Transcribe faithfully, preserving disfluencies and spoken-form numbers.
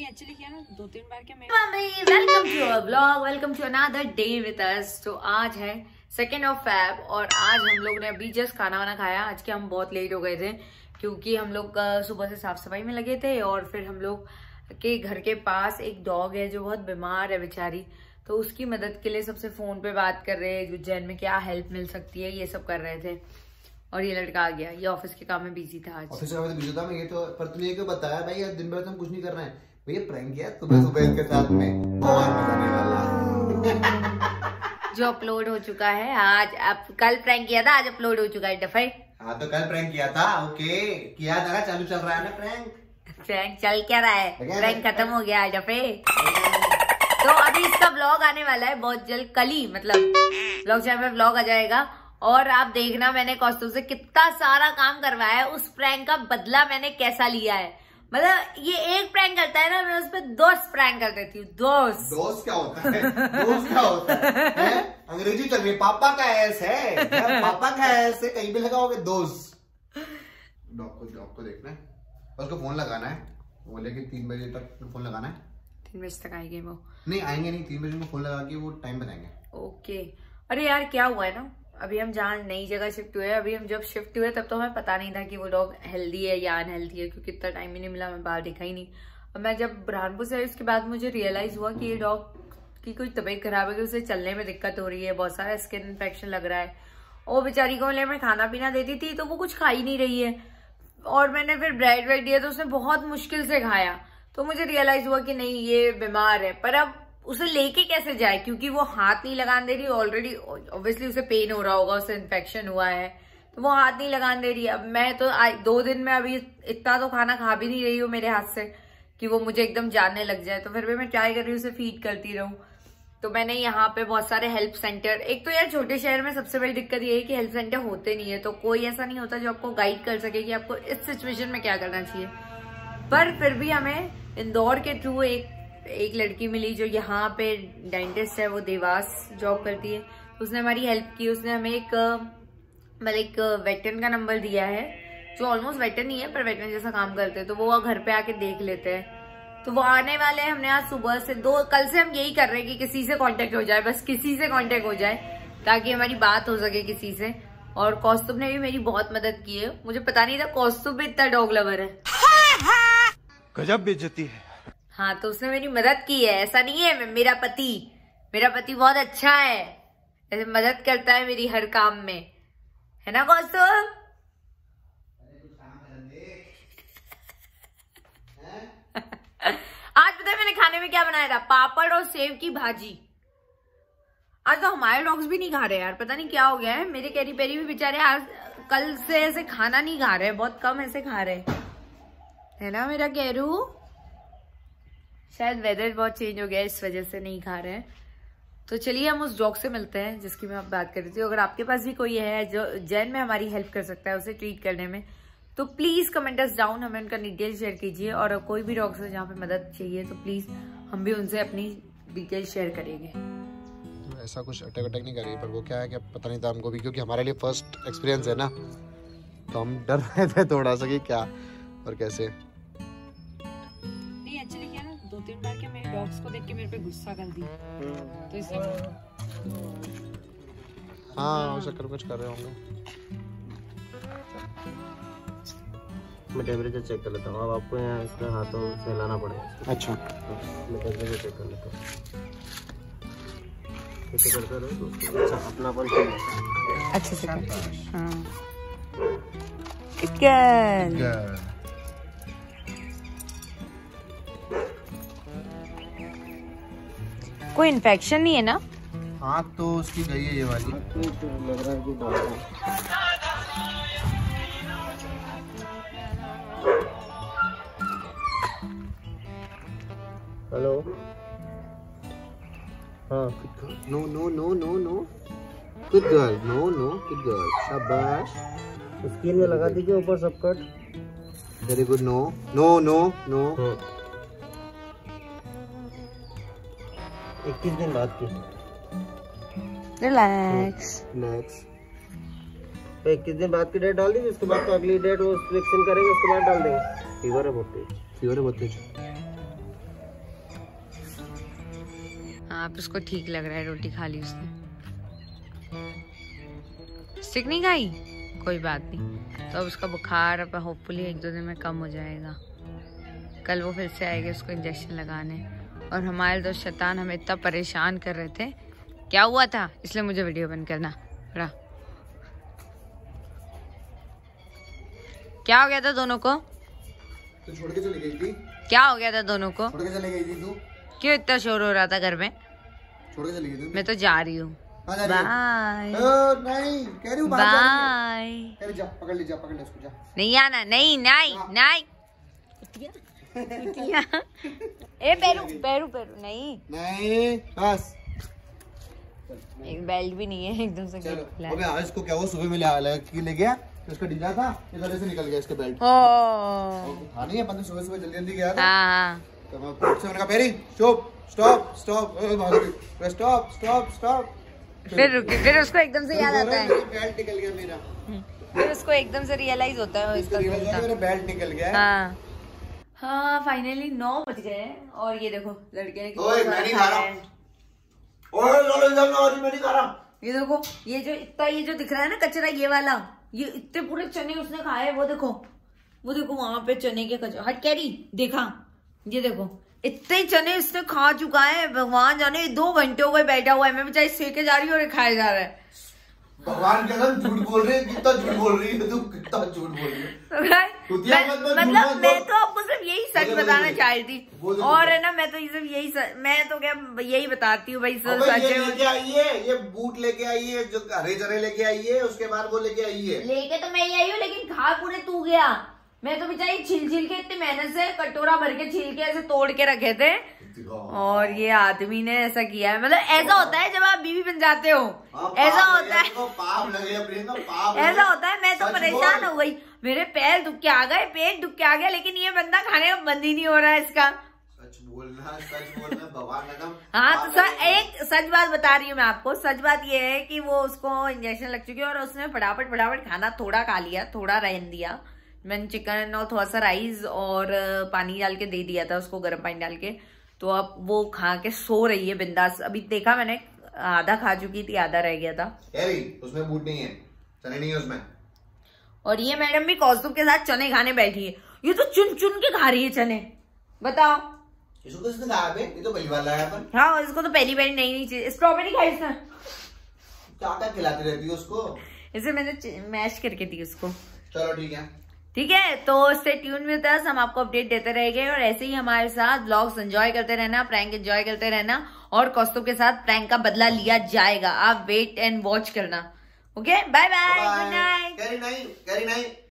मैंने एक्चुअली किया ना दो तीन बार। क्या welcome to our blog, welcome to another day with us. तो आज है सेकेंड ऑफ फैब और आज हम लोग ने अभी जस्ट खाना वाना खाया। आज के हम बहुत लेट हो गए थे क्योंकि हम लोग सुबह से साफ सफाई में लगे थे और फिर हम लोग के घर के पास एक डॉग है जो बहुत बीमार है बेचारी, तो उसकी मदद के लिए सबसे फ़ोन पे बात कर रहे हैं, उज्जैन में क्या हेल्प मिल सकती है, ये सब कर रहे थे। और ये लड़का आ गया, ये ऑफिस के काम में बिजी था। आज ऑफिस में बिजी था मैं ये तो, पर तुमने ये क्यों बताया भाई? यार दिन भर तुम कुछ नहीं कर रहे हैं भैया, प्रैंक किया सुबह सुबह के साथ में, बहुत मजा आने वाला। जो अपलोड हो चुका है आज, आप कल प्रैंक किया था, आज अपलोड हो चुका है डफे। हाँ तो कल प्रैंक किया था, ओके किया था, चालू चल रहा है ना प्रैंक। प्रैंक चल क्या रहा है, प्रैंक खत्म हो गया आज डफे। तो अभी इसका व्लॉग आने वाला है बहुत जल्द, कल ही मतलब व्लॉग चैनल में व्लॉग आ जाएगा। और आप देखना मैंने कौस्तुभ से कितना सारा काम करवाया है, उस प्रैंक का बदला मैंने कैसा लिया है। मतलब ये एक प्रैंक करता है ना, मैं उस पर दोस्त प्रैंक कर देती हूँ। दोस्त दोस्त क्या होता है? दोस्त क्या होता है, है? अंग्रेजी तक में पापा का ऐस है, पापा का ऐस है, कहीं भी लगाओगे दोस्त। डॉग को डॉग को देखना है, उसको फोन लगाना है, बोले कि तीन बजे तक फोन लगाना है। तीन बजे तक आएंगे वो? नहीं आएंगे नहीं, तीन बजे उनको फोन लगा के वो टाइम बताएंगे। ओके। अरे यार क्या हुआ है ना, अभी हम जहाँ नई जगह शिफ्ट हुए, अभी हम जब शिफ्ट हुए तब तो हमें पता नहीं था कि वो डॉग हेल्दी है या अनहेल्दी है, क्योंकि इतना टाइम ही नहीं मिला, हमें बाहर देखा ही नहीं। और मैं जब बुरहानपुर से आई उसके बाद मुझे रियलाइज हुआ कि ये डॉग की कोई तबीयत खराब है, कि उसे चलने में दिक्कत हो रही है, बहुत सारा स्किन इन्फेक्शन लग रहा है। और बेचारी को मैं खाना पीना देती थी तो वो कुछ खा ही नहीं रही है, और मैंने फिर ब्रेड व्रेड दिया तो उसने बहुत मुश्किल से खाया। तो मुझे रियलाइज हुआ कि नहीं ये बीमार है, पर अब उसे लेके कैसे जाए क्योंकि वो हाथ नहीं लगाने दे रही। ऑलरेडी ऑब्वियसली उसे पेन हो रहा होगा, उसे इन्फेक्शन हुआ है तो वो हाथ नहीं लगाने दे रही। अब मैं तो आ, दो दिन में अभी इतना तो खाना खा भी नहीं रही हूँ मेरे हाथ से कि वो मुझे एकदम जानने लग जाए, तो फिर भी मैं ट्राई कर रही हूँ उसे फीड करती रहूँ। तो मैंने यहाँ पे बहुत सारे हेल्प सेंटर, एक तो यार छोटे शहर में सबसे बड़ी दिक्कत ये है कि हेल्प सेंटर होते नहीं है, तो कोई ऐसा नहीं होता जो आपको गाइड कर सके कि आपको इस सिचुएशन में क्या करना चाहिए। पर फिर भी हमें इंदौर के थ्रू एक एक लड़की मिली जो यहाँ पे डेंटिस्ट है, वो देवास जॉब करती है, उसने हमारी हेल्प की। उसने हमें एक मतलब एक वेटरन का नंबर दिया है जो ऑलमोस्ट वेटरन ही है पर वेटरन जैसा काम करते हैं, तो वो घर पे आके देख लेते हैं। तो वो आने वाले हैं, हमने आज सुबह से दो कल से हम यही कर रहे हैं कि किसी से कांटेक्ट हो जाए, बस किसी से कांटेक्ट हो जाए ताकि हमारी बात हो सके किसी से। और कौस्तुभ ने भी मेरी बहुत मदद की है, मुझे पता नहीं था कौस्तुभ भी इतना डॉग लवर है, गजब बेइज्जती है। हाँ तो उसने मेरी मदद की है, ऐसा नहीं है मेरा पति मेरा पति बहुत अच्छा है, ऐसे मदद करता है मेरी हर काम में, है ना कौस्तुभ? आज पता है मैंने खाने में क्या बनाया था? पापड़ और सेव की भाजी। आज तो हमारे डॉग्स भी नहीं खा रहे यार, पता नहीं क्या हो गया है। मेरे कैरी पेरी भी बेचारे आज कल से ऐसे खाना नहीं खा रहे, बहुत कम ऐसे खा रहे हैं, है ना मेरा कैरू? शायद वेदर बहुत चेंज हो गया इस वजह से नहीं खा रहे हैं। तो चलिए हम उस डॉग से मिलते हैं जिसकी मैं बात कर रही थी। अगर आपके पास भी कोई है जो उज्जैन में हमारी हेल्प कर सकता है उसे ट्रीट करने में, तो प्लीज़ कमेंट अस डाउन, हमें उनका डिटेल शेयर कीजिए। और कोई भी डॉग से जहाँ पे मदद चाहिए तो प्लीज़ हम भी उनसे अपनी डिटेल शेयर करेंगे। तो ऐसा कुछ अटैक अटैक नहीं करेगी, पर वो क्या है कि पता नहीं था हमको भी, क्योंकि हमारे लिए फर्स्ट एक्सपीरियंस है ना, तो हम डर रहे थे थोड़ा सा कि क्या और कैसे। दो तीन बार के मेरे डॉग्स को देख के मेरे पे गुस्सा कर दी, तो इसलिए हाँ वो चक्कर कुछ कर रहे होंगे। मैं टेम्परेचर चेक कर लेता हूँ, अब आपको यहाँ इसके हाथों से लाना पड़ेगा। अच्छा मैं टेम्परेचर चेक कर लेता हूँ, ऐसे करते रहो। अच्छा अपना पर अच्छे से कर। हाँ चिकन कोई इन्फेक्शन नहीं है ना? हाँ तो उसकी गई है ये वाली, तो लग रहा है कि हेलो। हाँ no no no no no good girl, no no good girl, शाबाश। स्किन में लगा दीजिए ऊपर सब cut, very good. No no no no इक्कीस दिन बाद की रिलैक्स रिलैक्स तो इक्कीस दिन बाद की डेट डाल दीजिए, उसके बाद तो अगली डेट वो वैक्सीन करेंगे, उसके बाद डाल देंगे। फीवर है बहुत तेज, फीवर है बहुत तेज। हाँ आप उसको ठीक लग रहा है, रोटी खा ली उसने, स्टिक नहीं खाई, कोई बात नहीं। तो अब उसका बुखार अब होपफुली एक दो दिन में कम हो जाएगा। कल वो फिर से आएगा उसको इंजेक्शन लगाने। और हमारे दोस्त शैतान हमें इतना परेशान कर रहे थे, क्या हुआ था इसलिए मुझे वीडियो बंद करना पड़ा। क्या हो गया था दोनों को? तो छोड़ के चली गई थी। क्या हो गया था दोनों को? छोड़ के चली गई थी तू। क्यों इतना शोर हो रहा था घर में? छोड़ के चली गई थी। मैं तो जा रही हूँ, बाय। नहीं कह रही हूँ बाय। जा पकड़ ले, जा पकड़ ले उसको, जा। नहीं आना, नहीं नहीं नहीं। ए पेरू पेरू पेरू नहीं नहीं बस। एक बेल्ट भी नहीं है एकदम से। अबे आज को क्या हुआ, सुबह मिला कि ले गया उसका डीला था, इधर से निकल गया इसके बेल्ट। ओह नहीं है, पता सुबह सुबह जल्दी जल्दी गया था। हाँ तो मैं पूछ से मैंने कहा Perry stop stop stop stop stop stop. फिर रुके, फिर उसको एकदम से याद आता है बेल्ट निकल गया मेरा। फिर उसको एकदम से रियलाइज होता है इसका मेरा बेल्ट निकल गया। हां हाँ फाइनली नौ बज गए हैं और ये देखो लड़के ने ओए मैं नहीं खा रहा। ओए लो लो लो मैं नहीं खा रहा। ये देखो ये जो इतना ये जो दिख रहा है ना कचरा, ये वाला, ये इतने पूरे चने उसने खाए। वो देखो वो देखो वहां पे चने के कचरा। हट कैरी देखा, ये देखो इतने चने इसने खा चुका है। भगवान जाने दो घंटे हो गए बैठा हुआ है। मैं बेचारी सेके जा रही हूँ और खाया जा रहा है। भगवान कसम झूठ बोल रही है, कितना झूठ बोल रही है तू, कितना झूठ बोल रही है। मतलब मैं तो आपको सिर्फ यही सच बताना चाह रही थी और है ना, मैं तो सिर्फ यही सच, मैं तो क्या यही बताती हूँ भाई। सर सच लेके आइए, ये बूट लेके आइए, जो हरे चने लेके आइए, उसके बाद वो लेके आइए। लेके तो मैं ही आई हूँ लेकिन खा पूरे तू गया। मैं तो बेचारी छिल छिल के इतनी मेहनत से कटोरा भर के छिल के ऐसे तोड़ के रखे थे और ये आदमी ने ऐसा किया है। मतलब ऐसा होता है जब आप बीवी बन जाते हो, ऐसा होता है, ऐसा होता है। मैं तो परेशान हो गई, मेरे पैर दुख के आ गए, पेट दुख के आ गया, लेकिन ये बंदा खाने का बंद ही नहीं हो रहा है इसका। सच बोलना, सच बोलना भगवान मैडम। हाँ तो सर एक सच बात बता रही हूँ मैं आपको। सच बात ये है कि वो उसको इंजेक्शन लग चुकी है और उसने फटाफट फटाफट खाना थोड़ा खा लिया, थोड़ा रहन दिया। मैंने चिकन और थोड़ा सा राइस और पानी डाल के दे दिया था उसको, गर्म पानी डाल के। तो अब वो खा के सो रही है बिंदास। अभी देखा मैंने आधा खा चुकी थी, आधा रह गया था। उसमें बूट नहीं है, चने नहीं है उसमें। और ये मैडम भी कौस्तुभ के साथ चने खाने बैठी है। ये तो चुन चुन के खा रही है चने, बताओ। इसको तो इसने खाया, ये तो पहली बार लाया अपन। हाँ इसको तो पहली बार नई नई चीज। स्ट्रॉबेरी खाई इसने, क्या क्या खिलाती रहती है उसको। इसे मैंने मैश करके दी उसको। चलो ठीक है, ठीक है तो स्टे ट्यून विद अस, हम आपको अपडेट देते रहेंगे। और ऐसे ही हमारे साथ व्लॉग्स एंजॉय करते रहना, प्रैंक एंजॉय करते रहना। और कौस्तुभ के साथ प्रैंक का बदला लिया जाएगा, आप वेट एंड वॉच करना। Okay bye bye, good night.